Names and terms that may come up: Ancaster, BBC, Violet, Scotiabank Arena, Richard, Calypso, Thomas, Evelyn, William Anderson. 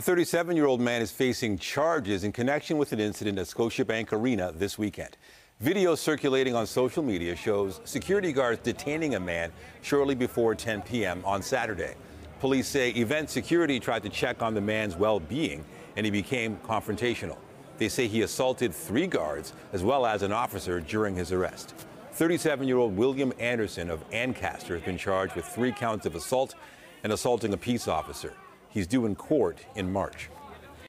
A 37-year-old man is facing charges in connection with an incident at Scotiabank Arena this weekend. Video circulating on social media shows security guards detaining a man shortly before 10 p.m. on Saturday. Police say event security tried to check on the man's well-being and he became confrontational. They say he assaulted 3 guards as well as an officer during his arrest. 37-year-old William Anderson of Ancaster has been charged with 3 counts of assault and assaulting a peace officer. He's due in court in March.